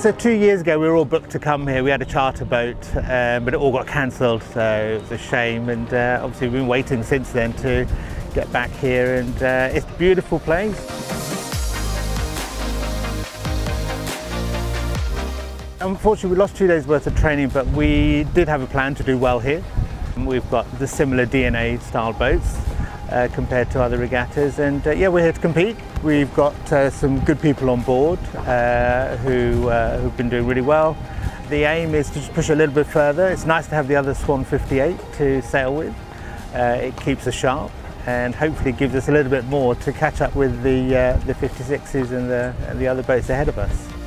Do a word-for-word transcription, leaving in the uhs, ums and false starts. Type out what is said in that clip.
So two years ago we were all booked to come here. We had a charter boat, um, but it all got cancelled, so it was a shame, and uh, obviously we've been waiting since then to get back here, and uh, it's a beautiful place. Unfortunately we lost two days worth of training, but we did have a plan to do well here. We've got the similar D N A style boats uh, compared to other regattas, and uh, yeah, we're here to compete. We've got uh, some good people on board uh, who, uh, who've been doing really well. The aim is to just push a little bit further. It's nice to have the other Swan fifty-eight to sail with. Uh, it keeps us sharp and hopefully gives us a little bit more to catch up with the, uh, the fifty-sixes and the, and the other boats ahead of us.